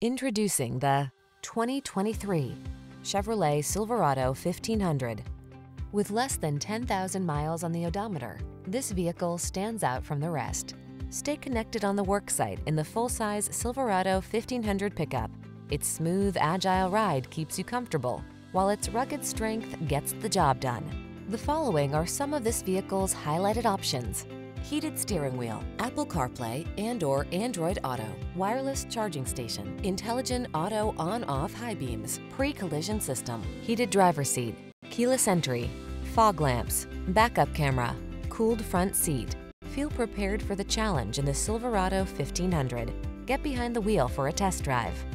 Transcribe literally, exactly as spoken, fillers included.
Introducing the twenty twenty-three Chevrolet Silverado fifteen hundred. With less than ten thousand miles on the odometer, this vehicle stands out from the rest. Stay connected on the worksite in the full-size Silverado fifteen hundred pickup. Its smooth, agile ride keeps you comfortable, while its rugged strength gets the job done. The following are some of this vehicle's highlighted options: heated steering wheel, Apple CarPlay and or Android Auto, wireless charging station, intelligent auto on-off high beams, pre-collision system, heated driver's seat, keyless entry, fog lamps, backup camera, cooled front seat. Feel prepared for the challenge in the Silverado fifteen hundred. Get behind the wheel for a test drive.